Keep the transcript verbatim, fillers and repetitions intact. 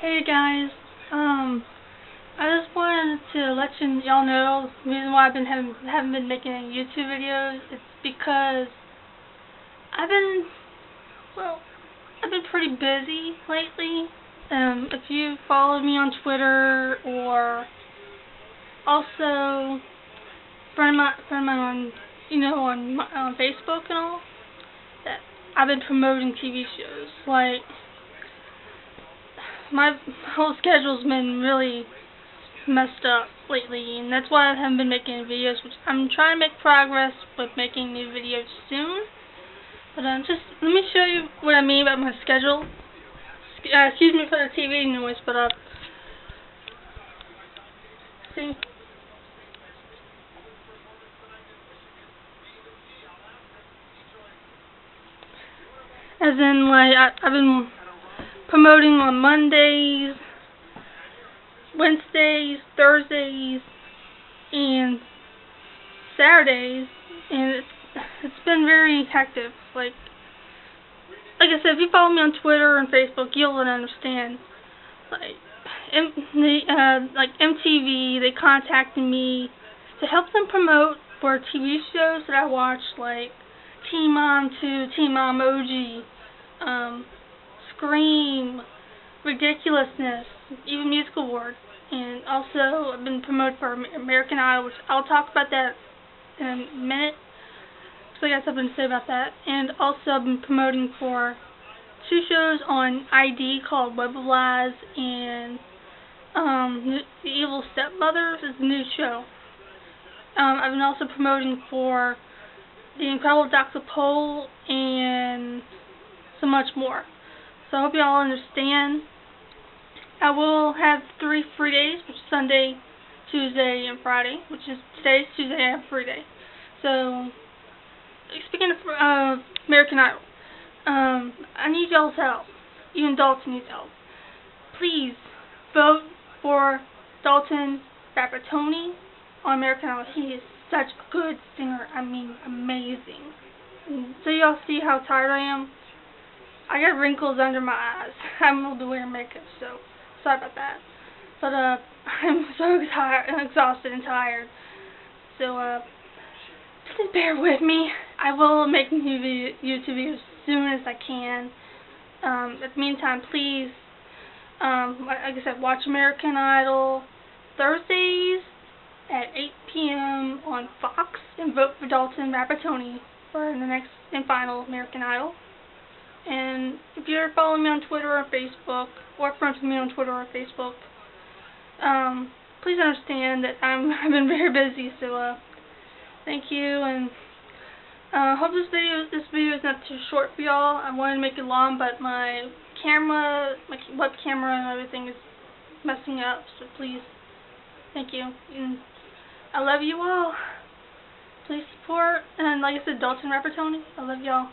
Hey guys, um, I just wanted to let you y'all know the reason why I've been having, haven't been making any YouTube videos is because I've been, well, I've been pretty busy lately. Um, if you follow me on Twitter or also friend my friend my on, you know, on my, on Facebook and all, that I've been promoting T V shows like. My whole schedule's been really messed up lately, and that's why I haven't been making videos, which I'm trying to make progress with making new videos soon. But um, just let me show you what I mean about my schedule. Uh, excuse me for the T V noise, but uh, see. As in, like, I, I've been promoting on Mondays, Wednesdays, Thursdays, and Saturdays, and it's it's been very hectic. Like like I said, if you follow me on Twitter and Facebook, you'll understand. Like M they, uh, like M T V, they contacted me to help them promote for T V shows that I watch, like Team Mom two, Team Mom O G. Um, Scream, Ridiculousness, even Musical Awards, and also I've been promoted for American Idol, which I'll talk about that in a minute, so I got something to say about that. And also I've been promoting for two shows on I D called Web of Lies and um, The Evil Stepmother is a new show. Um, I've been also promoting for The Incredible Doctor Pol and so much more. So I hope you all understand. I will have three free days, which is Sunday, Tuesday, and Friday, which is today's Tuesday, I have a free day. So, speaking of uh, American Idol, um, I need y'all's help. Even Dalton needs help. Please vote for Dalton Rapattoni on American Idol. He is such a good singer. I mean, amazing. So y'all see how tired I am? I got wrinkles under my eyes. I'm old to wear makeup, so sorry about that. But uh, I'm so tired, exhausted and tired. So uh, please bear with me. I will make new video, YouTube videos as soon as I can. Um, in the meantime, please, um, like I said, watch American Idol Thursdays at eight P M on Fox, and vote for Dalton Rapattoni for the next and final American Idol. And if you're following me on Twitter or Facebook, or friends with me on Twitter or Facebook, um, please understand that I'm, I've been very busy, so, uh, thank you, and, uh, hope this video, this video is not too short for y'all. I wanted to make it long, but my camera, my web camera and everything is messing up, so please, thank you, and I love you all. Please support, and like I said, Dalton Rapattoni, I love y'all.